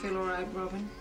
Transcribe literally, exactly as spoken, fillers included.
feel all right, Robin?